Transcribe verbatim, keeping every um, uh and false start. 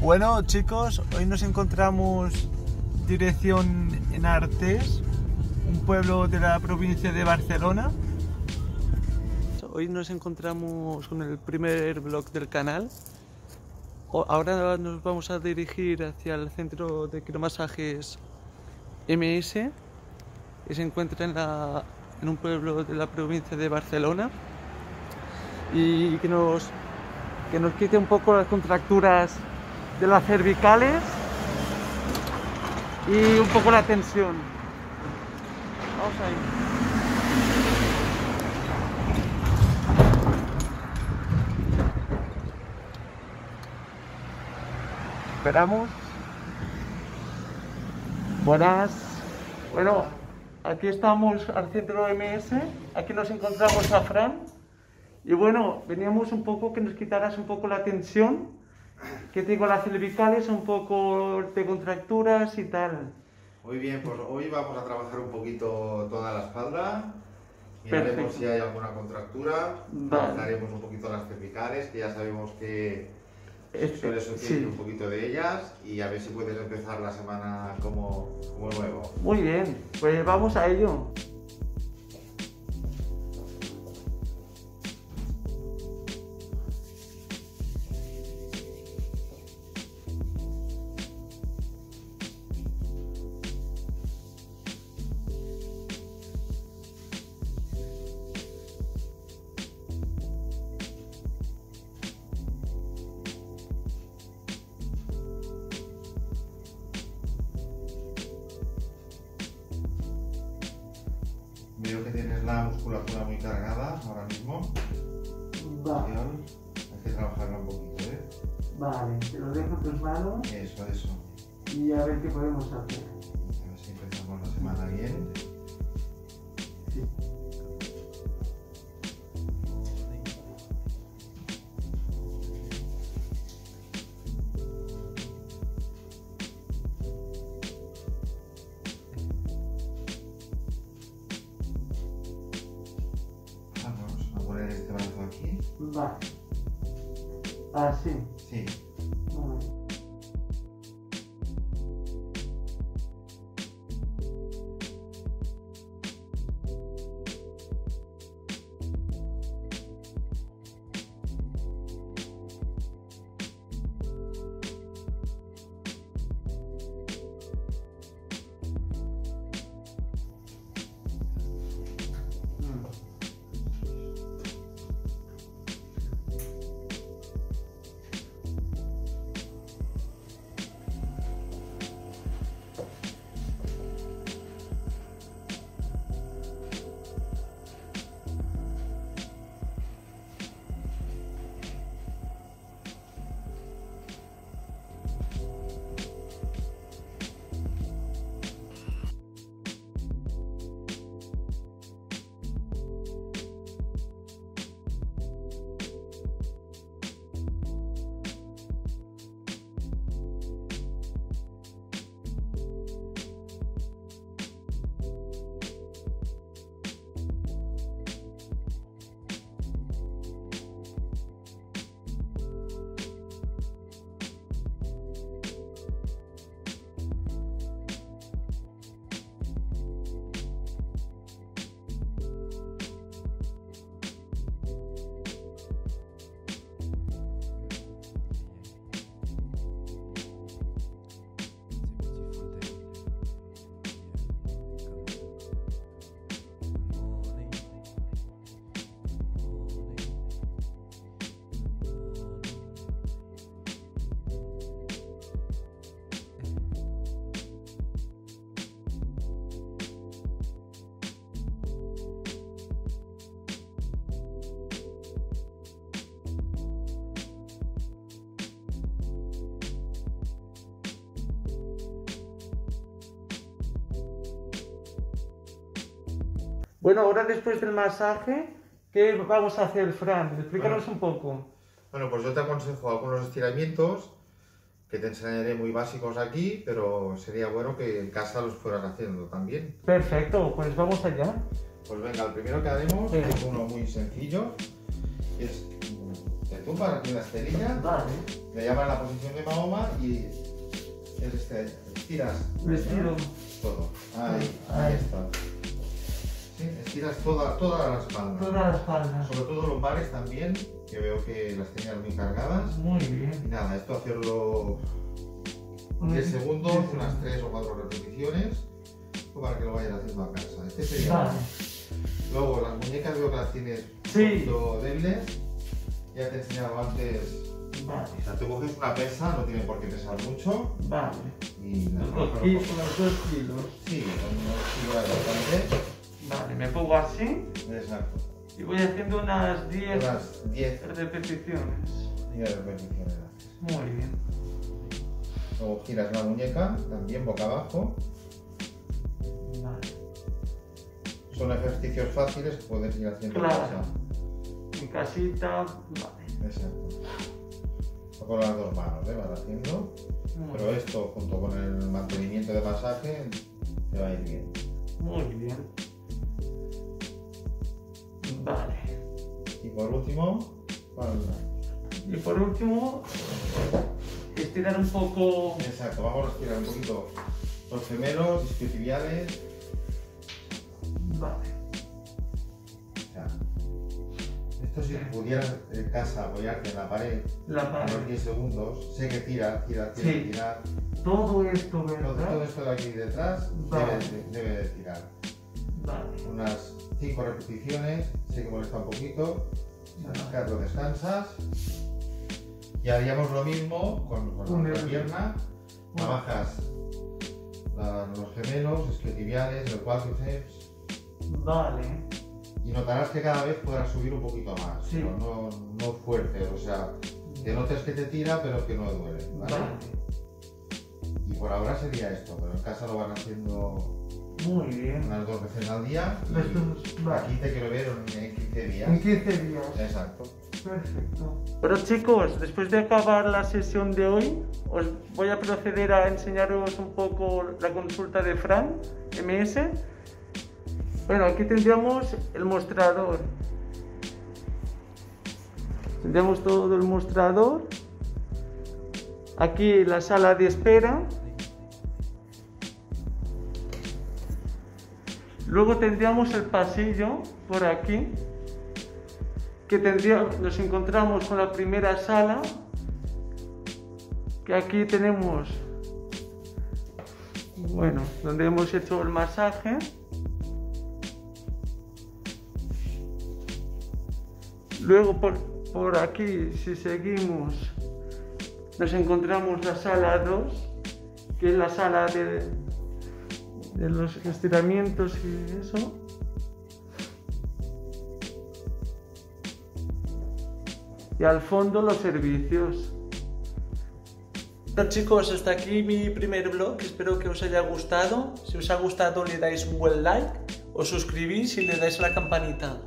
Bueno, chicos, hoy nos encontramos dirección en Artés, un pueblo de la provincia de Barcelona. Hoy nos encontramos con el primer vlog del canal. Ahora nos vamos a dirigir hacia el centro de quiromasajes M S, que se encuentra en, la, en un pueblo de la provincia de Barcelona, y que nos, que nos quite un poco las contracturas de las cervicales y un poco la tensión. Vamos ahí. Esperamos. Buenas. Bueno, aquí estamos al centro M S. Aquí nos encontramos a Fran. Y bueno, veníamos un poco que nos quitaras un poco la tensión, que tengo las cervicales un poco de contracturas y tal. Muy bien, pues hoy vamos a trabajar un poquito toda la espalda. Miraremos Perfecto. Si hay alguna contractura. Trabajaremos un poquito las cervicales, que ya sabemos que este, suele sufrir sí. un poquito de ellas. Y a ver si puedes empezar la semana como, como nuevo. Muy bien, pues vamos a ello. Veo que tienes la musculatura muy cargada ahora mismo. Vale. Hay que trabajarla un poquito, ¿eh? Vale, te lo dejo en tus manos. Eso, eso. Y a ver qué podemos hacer. A ver si empezamos la semana bien. Sí. Este brazo aquí. Vale. Así. Sí. Vale. Bueno, ahora después del masaje, ¿qué vamos a hacer, Fran? Explícanos bueno, un poco. Bueno, pues yo te aconsejo algunos estiramientos que te enseñaré muy básicos aquí, pero sería bueno que en casa los fueras haciendo también. Perfecto, pues vamos allá. Pues venga, el primero que haremos sí. es uno muy sencillo, es tumba, aquí una esterilla. Vale. Le llaman la posición de Mahoma y es este, estiras. Estiro. Todo. Ahí, ahí está. Sí, estiras toda, toda la espalda. Toda la espalda. Sobre todo lumbares también, que veo que las tenías muy cargadas. Muy bien. Y nada, esto hacerlo diez segundos, unas tres o cuatro repeticiones, para que lo vayas haciendo a casa. Este sería. Vale. Luego las muñecas veo que las tienes sí. un poquito débiles. Ya te he enseñado antes. Vale. O sea, tú coges una pesa, no tiene por qué pesar mucho. Vale. Y las dos kilos. Sí, unos kilos bastante. Vale, me pongo así. Exacto. Y voy haciendo unas diez repeticiones. diez repeticiones. Muy bien. Luego giras la muñeca, también boca abajo. Vale. Son ejercicios fáciles que puedes ir haciendo claro. en casa. En casita, vale. Exacto. Con las dos manos, ¿eh? Vas haciendo. Muy Pero bien. Esto, junto con el mantenimiento de masaje, te va a ir bien. Muy bien. Vale. Y por último, palma. Y por último, estirar un poco. Exacto, vamos a estirar un poquito los gemelos, isquiotibiales. Vale. Ya. Esto si pudieras en casa apoyarte en la pared por diez segundos, sé que tira, tira, tira, sí. tirar. Todo esto, ¿verdad? Todo esto de aquí detrás vale. debe, de, debe de tirar. Vale. Unas cinco repeticiones, sé que molesta un poquito. Vale. Lo descansas. Y haríamos lo mismo con, con la otra pierna. Trabajas la, los gemelos, isquiotibiales, el cuádriceps. Vale. Y notarás que cada vez podrás subir un poquito más, sí. pero no, no fuerte, o sea, que notes que te tira pero que no duele, ¿vale? Vale. Y por ahora sería esto, pero en casa lo van haciendo muy bien. Unas dos veces al día. Y vale. Aquí te quiero ver en quince días. En quince días. Exacto. Perfecto. Bueno chicos, después de acabar la sesión de hoy, os voy a proceder a enseñaros un poco la consulta de Fran, M S. Bueno, aquí tendríamos el mostrador. Tendríamos todo el mostrador. Aquí la sala de espera. Luego tendríamos el pasillo por aquí, que tendría, nos encontramos con la primera sala, que aquí tenemos, bueno, donde hemos hecho el masaje. Luego por, por aquí, si seguimos, nos encontramos la sala dos, que es la sala de, de los estiramientos y eso. Y al fondo los servicios. Bueno chicos, hasta aquí mi primer vlog, espero que os haya gustado. Si os ha gustado le dais un buen like, os suscribís y le dais a la campanita.